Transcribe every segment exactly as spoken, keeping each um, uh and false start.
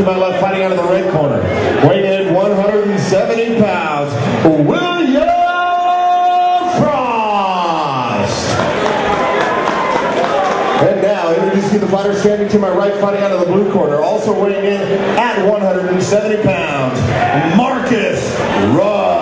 to my left, fighting out of the red corner, weighing in one hundred seventy pounds, William Frost. And now, introducing the fighter standing to my right, fighting out of the blue corner, also weighing in at one hundred seventy pounds, Marcus Ross.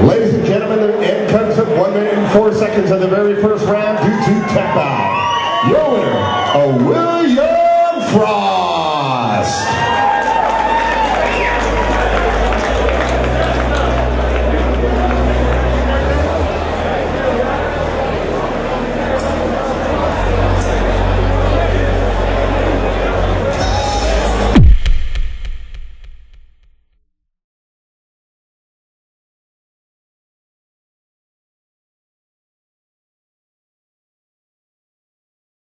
Ladies and gentlemen, the end comes at one minute and four seconds of the very first round due to tap out. Your winner, William Frost.